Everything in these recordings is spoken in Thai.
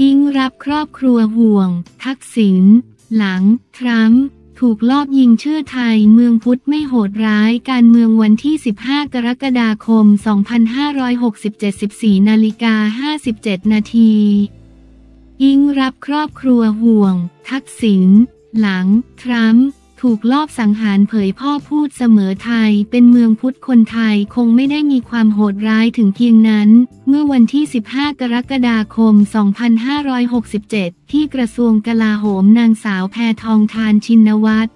อิ๊งรับครอบครัวห่วงทักษิณหลังทรัมป์ถูกลอบยิงเชื้อไทยเมืองพุทธไม่โหดร้ายการเมืองวันที่15กรกฎาคม2567 14:57 นาทีอิ๊งรับครอบครัวห่วงทักษิณหลังทรัมป์ถูกลอบสังหารเผยพ่อพูดเสมอไทยเป็นเมืองพุทธคนไทยคงไม่ได้มีความโหดร้ายถึงเพียงนั้นเมื่อวันที่15กรกฎาคม2567ที่กระทรวงกลาโหมนางสาวแพทองธารชินวัตร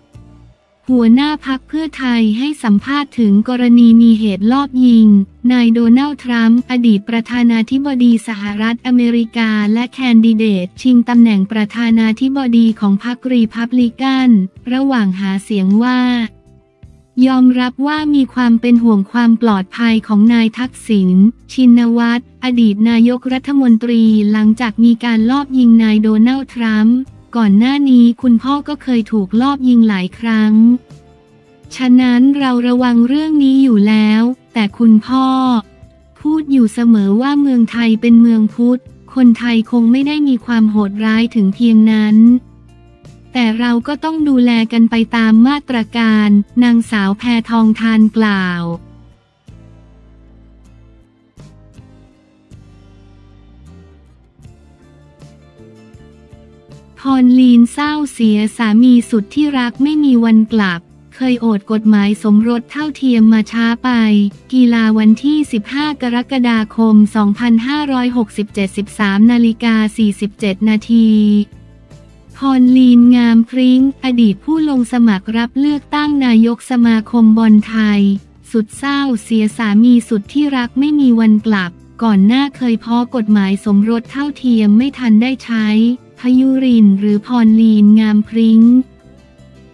หัวหน้าพรรคเพื่อไทยให้สัมภาษณ์ถึงกรณีมีเหตุลอบยิงนายโดนัลด์ทรัมป์อดีตประธานาธิบดีสหรัฐอเมริกาและแคนดิเดตชิงตำแหน่งประธานาธิบดีของพรรครีพับลิกันระหว่างหาเสียงว่ายอมรับว่ามีความเป็นห่วงความปลอดภัยของนายทักษิณชินวัตรอดีตนายกรัฐมนตรีหลังจากมีการลอบยิงนายโดนัลด์ทรัมป์ก่อนหน้านี้คุณพ่อก็เคยถูกลอบยิงหลายครั้งฉะนั้นเราระวังเรื่องนี้อยู่แล้วแต่คุณพ่อพูดอยู่เสมอว่าเมืองไทยเป็นเมืองพุทธคนไทยคงไม่ได้มีความโหดร้ายถึงเพียงนั้นแต่เราก็ต้องดูแลกันไปตามมาตรการนางสาวแพทองธารกล่าวพรลีนเศร้าเสียสามีสุดที่รักไม่มีวันกลับเคยโอดกฎหมายสมรสเท่าเทียมมาช้าไปกีฬาวันที่15กรกฎาคม2567 13:47 นาทีพรลีนงามพริ้งอดีตผู้ลงสมัครรับเลือกตั้งนายกสมาคมบอลไทยสุดเศร้าเสียสามีสุดที่รักไม่มีวันกลับก่อนหน้าเคยพ้อกฎหมายสมรสเท่าเทียมไม่ทันได้ใช้พยุรินทร์หรือพรลีนงามพริ้ง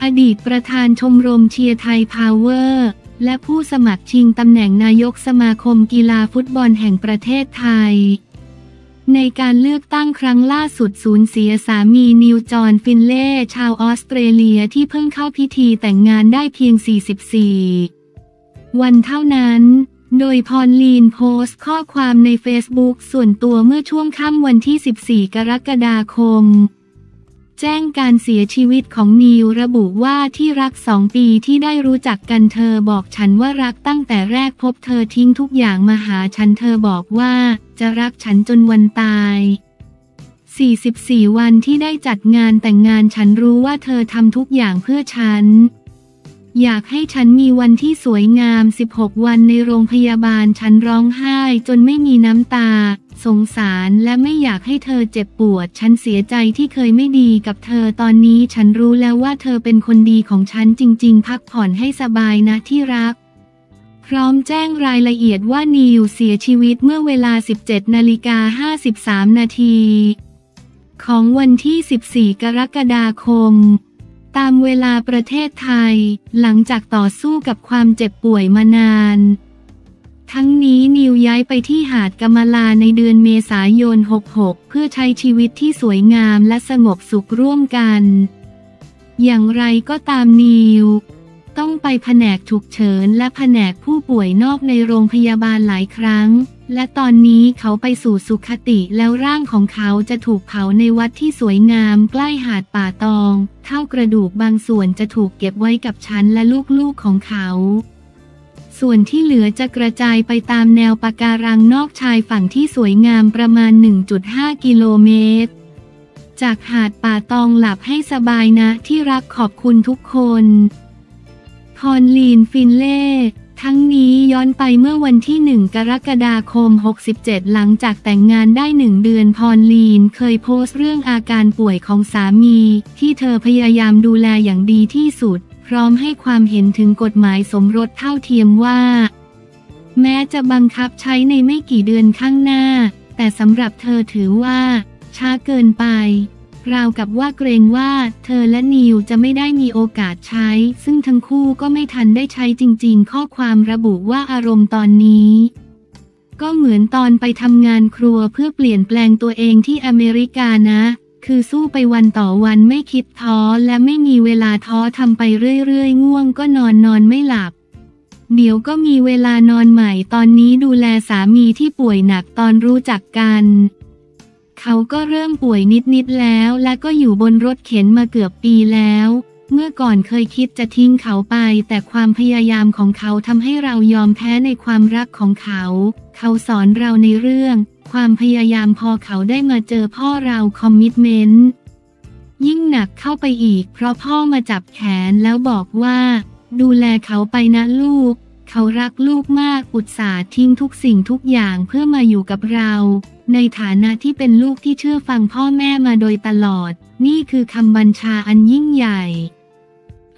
อดีตประธานชมรมเชียร์ไทยพาวเวอร์และผู้สมัครชิงตำแหน่งนายกสมาคมกีฬาฟุตบอลแห่งประเทศไทยในการเลือกตั้งครั้งล่าสุดสูญเสียสามีนิวจอห์นฟินเล่ชาวออสเตรเลียที่เพิ่งเข้าพิธีแต่งงานได้เพียง44วันเท่านั้นโดยพรลีนโพสต์ข้อความใน Facebook ส่วนตัวเมื่อช่วงค่ำวันที่14กรกฎาคมแจ้งการเสียชีวิตของนิวระบุว่าที่รัก2 ปีที่ได้รู้จักกันเธอบอกฉันว่ารักตั้งแต่แรกพบเธอทิ้งทุกอย่างมาหาฉันเธอบอกว่าจะรักฉันจนวันตาย44วันที่ได้จัดงานแต่งงานฉันรู้ว่าเธอทำทุกอย่างเพื่อฉันอยากให้ฉันมีวันที่สวยงาม16วันในโรงพยาบาลฉันร้องไห้จนไม่มีน้ำตาสงสารและไม่อยากให้เธอเจ็บปวดฉันเสียใจที่เคยไม่ดีกับเธอตอนนี้ฉันรู้แล้วว่าเธอเป็นคนดีของฉันจริงๆพักผ่อนให้สบายนะที่รักพร้อมแจ้งรายละเอียดว่านิวเสียชีวิตเมื่อเวลา 17:53 นาทีของวันที่14กรกฎาคมตามเวลาประเทศไทยหลังจากต่อสู้กับความเจ็บป่วยมานานทั้งนี้นิวย้ายไปที่หาดกำมะลาในเดือนเมษายน66เพื่อใช้ชีวิตที่สวยงามและสงบสุขร่วมกันอย่างไรก็ตามนิวต้องไปแผนกฉุกเฉินและแผนกผู้ป่วยนอกในโรงพยาบาลหลายครั้งและตอนนี้เขาไปสู่สุคติแล้วร่างของเขาจะถูกเผาในวัดที่สวยงามใกล้หาดป่าตองเท่ากระดูกบางส่วนจะถูกเก็บไว้กับฉันและลูกๆของเขาส่วนที่เหลือจะกระจายไปตามแนวปะการังนอกชายฝั่งที่สวยงามประมาณ 1.5 กิโลเมตรจากหาดป่าตองหลับให้สบายนะที่รักขอบคุณทุกคนพรลีนฟินเล่ทั้งนี้ย้อนไปเมื่อวันที่1กรกฎาคม67หลังจากแต่งงานได้1เดือนพรลีนเคยโพสต์เรื่องอาการป่วยของสามีที่เธอพยายามดูแลอย่างดีที่สุดพร้อมให้ความเห็นถึงกฎหมายสมรสเท่าเทียมว่าแม้จะบังคับใช้ในไม่กี่เดือนข้างหน้าแต่สำหรับเธอถือว่าช้าเกินไปราวกับว่าเกรงว่าเธอและนิวจะไม่ได้มีโอกาสใช้ซึ่งทั้งคู่ก็ไม่ทันได้ใช้จริงๆข้อความระบุว่าอารมณ์ตอนนี้ก็เหมือนตอนไปทำงานครัวเพื่อเปลี่ยนแปลงตัวเองที่อเมริกานะคือสู้ไปวันต่อวันไม่คิดท้อและไม่มีเวลาท้อทำไปเรื่อยๆง่วงก็นอนไม่หลับเดี๋ยวก็มีเวลานอนใหม่ตอนนี้ดูแลสามีที่ป่วยหนักตอนรู้จักกัน เขาก็เริ่มป่วยนิดๆแล้วและก็อยู่บนรถเข็นมาเกือบปีแล้วเมื่อก่อนเคยคิดจะทิ้งเขาไปแต่ความพยายามของเขาทำให้เรายอมแพ้ในความรักของเขาเขาสอนเราในเรื่องความพยายามพอเขาได้มาเจอพ่อเราคอมมิตเมนต์ยิ่งหนักเข้าไปอีกเพราะพ่อมาจับแขนแล้วบอกว่าดูแลเขาไปนะลูกเขารักลูกมากอุตส่าห์ทิ้งทุกสิ่งทุกอย่างเพื่อมาอยู่กับเราในฐานะที่เป็นลูกที่เชื่อฟังพ่อแม่มาโดยตลอดนี่คือคำบัญชาอันยิ่งใหญ่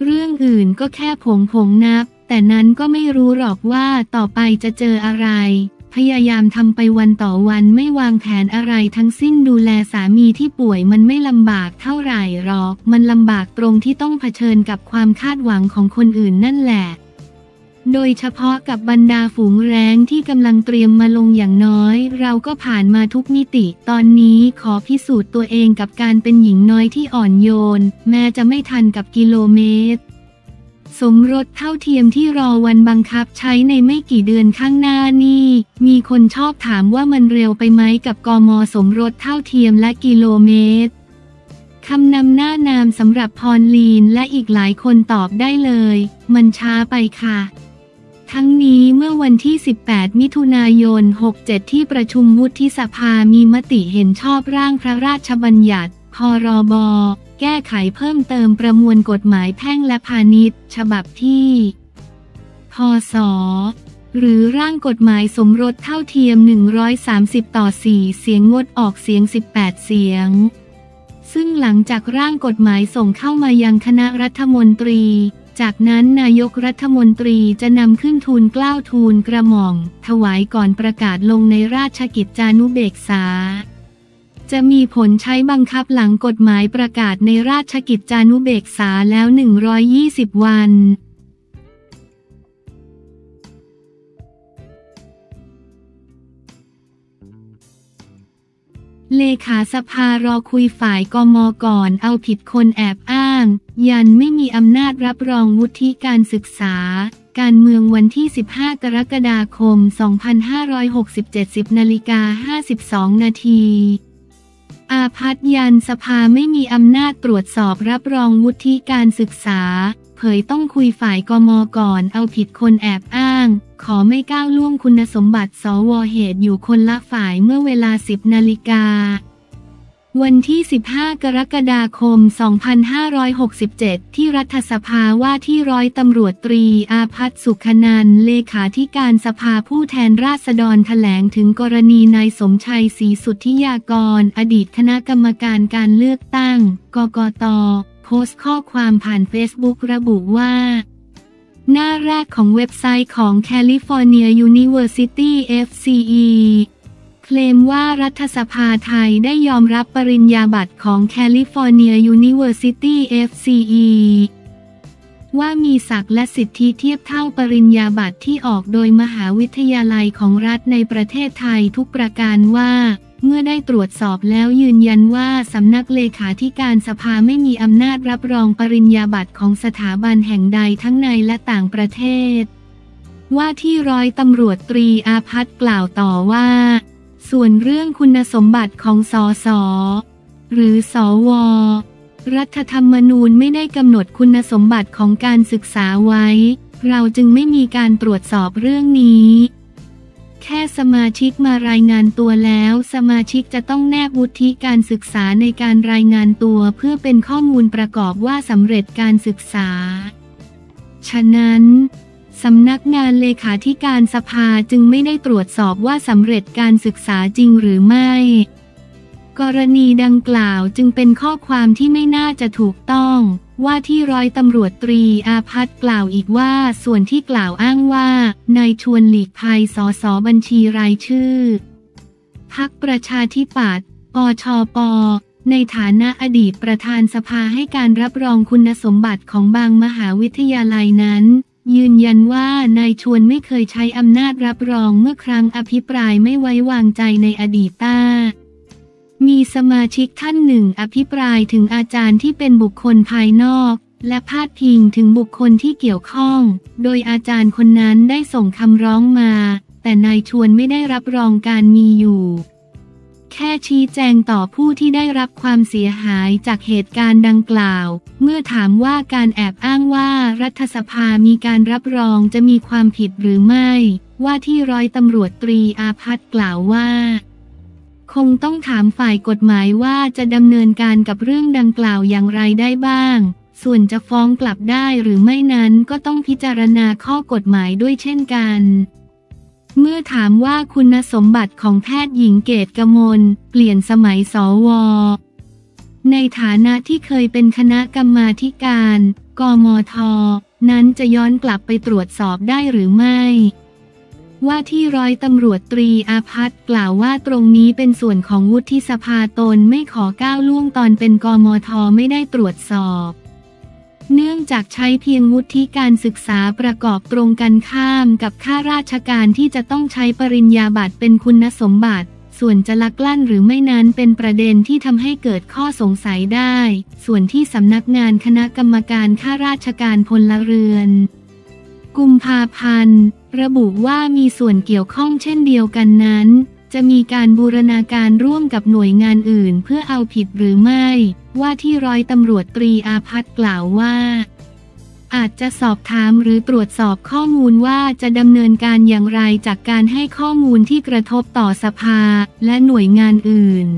เรื่องอื่นก็แค่ผงนับแต่นั้นก็ไม่รู้หรอกว่าต่อไปจะเจออะไรพยายามทำไปวันต่อวันไม่วางแผนอะไรทั้งสิ้นดูแลสามีที่ป่วยมันไม่ลำบากเท่าไหร่หรอกมันลำบากตรงที่ต้องเผชิญกับความคาดหวังของคนอื่นนั่นแหละโดยเฉพาะกับบรรดาฝูงแร้งที่กำลังเตรียมมาลงอย่างน้อยเราก็ผ่านมาทุกมิติตอนนี้ขอพิสูจน์ตัวเองกับการเป็นหญิงน้อยที่อ่อนโยนแม้จะไม่ทันกับกิโลเมตรสมรสเท่าเทียมที่รอวันบังคับใช้ในไม่กี่เดือนข้างหน้านี่มีคนชอบถามว่ามันเร็วไปไหมกับกม.สมรสเท่าเทียมและกิโลเมตรคำนำหน้านามสำหรับพรลีนและอีกหลายคนตอบได้เลยมันช้าไปค่ะทั้งนี้เมื่อวันที่18มิถุนายน67ที่ประชุมวุฒิสภามีมติเห็นชอบร่างพระราชบัญญัติพ.ร.บ.แก้ไขเพิ่มเติมประมวลกฎหมายแพ่งและพาณิชย์ฉบับที่พ.ศ.หรือร่างกฎหมายสมรสเท่าเทียม130ต่อ4เสียงงดออกเสียง18เสียงซึ่งหลังจากร่างกฎหมายส่งเข้ามายังคณะรัฐมนตรีจากนั้นนายกรัฐมนตรีจะนำขึ้นทูลเกล้าทูลกระหม่อมถวายก่อนประกาศลงในราชกิจจานุเบกษาจะมีผลใช้บังคับหลังกฎหมายประกาศในราชกิจจานุเบกษาแล้ว120วันเลขาสภารอคุยฝ่ายกม.ก่อนเอาผิดคนแอบอ้างยันไม่มีอำนาจรับรองวุฒิการศึกษาการเมืองวันที่15กรกฎาคม2567 10:52 นาทีอาภัทยันสภาไม่มีอำนาจตรวจสอบรับรองวุฒิการศึกษาเผยต้องคุยฝ่ายกม.ก่อนเอาผิดคนแอบอ้างขอไม่ก้าวล่วงคุณสมบัติสว.เหตุอยู่คนละฝ่ายเมื่อเวลา 10:00 น.วันที่15กรกฎาคม2567ที่รัฐสภาว่าที่ร้อยตำรวจตรีอาภัทสุขนันท์เลขาธิการสภาผู้แทนราษฎรแถลงถึงกรณีนายสมชัยศรีสุทธิยากรอดีตคณะกรรมการการเลือกตั้งกกต.โพสต์ข้อความผ่านเฟซบุ๊กระบุว่าหน้าแรกของเว็บไซต์ของ California University FCE เคลมว่ารัฐสภาไทยได้ยอมรับปริญญาบัตรของ California University FCE ว่ามีศักดิ์และสิทธิเทียบเท่าปริญญาบัตรที่ออกโดยมหาวิทยาลัยของรัฐในประเทศไทยทุกประการว่าเมื่อได้ตรวจสอบแล้วยืนยันว่าสำนักเลขาธิการสภาไม่มีอำนาจรับรองปริญญาบัตรของสถาบันแห่งใดทั้งในและต่างประเทศว่าที่ร้อยตำรวจตรีอาภัทกล่าวต่อว่าส่วนเรื่องคุณสมบัติของสส.หรือสว.รัฐธรรมนูญไม่ได้กำหนดคุณสมบัติของการศึกษาไว้เราจึงไม่มีการตรวจสอบเรื่องนี้แค่สมาชิกมารายงานตัวแล้วสมาชิกจะต้องแนบวุฒิการศึกษาในการรายงานตัวเพื่อเป็นข้อมูลประกอบว่าสำเร็จการศึกษาฉะนั้นสำนักงานเลขาธิการสภาจึงไม่ได้ตรวจสอบว่าสำเร็จการศึกษาจริงหรือไม่กรณีดังกล่าวจึงเป็นข้อความที่ไม่น่าจะถูกต้องว่าที่ร้อยตำรวจตรีอาภัทกล่าวอีกว่าส่วนที่กล่าวอ้างว่านายชวนหลีกภัยสสบัญชีรายชื่อพรรคประชาธิปัตย์ปชปในฐานะอดีตประธานสภาให้การรับรองคุณสมบัติของบางมหาวิทยาลัยนั้นยืนยันว่านายชวนไม่เคยใช้อำนาจรับรองเมื่อครั้งอภิปรายไม่ไว้วางใจในอดีตมีสมาชิกท่านหนึ่งอภิปรายถึงอาจารย์ที่เป็นบุคคลภายนอกและพาดพิงถึงบุคคลที่เกี่ยวข้องโดยอาจารย์คนนั้นได้ส่งคำร้องมาแต่นายชวนไม่ได้รับรองการมีอยู่แค แค่ชี้แจงต่อผู้ที่ได้รับความเสียหายจากเหตุการณ์ดังกล่าวเมื่อถามว่าการแอบอ้างว่ารัฐสภามีการรับรองจะมีความผิดหรือไม่ว่าที่ร้อยตำรวจตรีอาภัทรกล่าวว่าคงต้องถามฝ่ายกฎหมายว่าจะดำเนินการกับเรื่องดังกล่าวอย่างไรได้บ้างส่วนจะฟ้องกลับได้หรือไม่นั้นก็ต้องพิจารณาข้อกฎหมายด้วยเช่นกันเมื่อถามว่าคุณสมบัติของแพทย์หญิงเกษกมลเปลี่ยนสมัยสว.ในฐานะที่เคยเป็นคณะกรรมาธิการกมธ.นั้นจะย้อนกลับไปตรวจสอบได้หรือไม่ว่าที่ร้อยตำรวจตรีอาภัทรกล่าวว่าตรงนี้เป็นส่วนของวุฒิสภาตนไม่ขอก้าวล่วงตอนเป็นกมธ.ไม่ได้ตรวจสอบเนื่องจากใช้เพียงวุฒิการศึกษาประกอบตรงกันข้ามกับข้าราชการที่จะต้องใช้ปริญญาบัตรเป็นคุณสมบัติส่วนจะลักลั่นหรือไม่นั้นเป็นประเด็นที่ทำให้เกิดข้อสงสัยได้ส่วนที่สำนักงานคณะกรรมการข้าราชการพลเรือนกุมภาพันธ์ระบุว่ามีส่วนเกี่ยวข้องเช่นเดียวกันนั้นจะมีการบูรณาการร่วมกับหน่วยงานอื่นเพื่อเอาผิดหรือไม่ว่าที่ร้อยตำรวจตรีอาภัทรกล่าวว่าอาจจะสอบถามหรือตรวจสอบข้อมูลว่าจะดำเนินการอย่างไรจากการให้ข้อมูลที่กระทบต่อสภาและหน่วยงานอื่น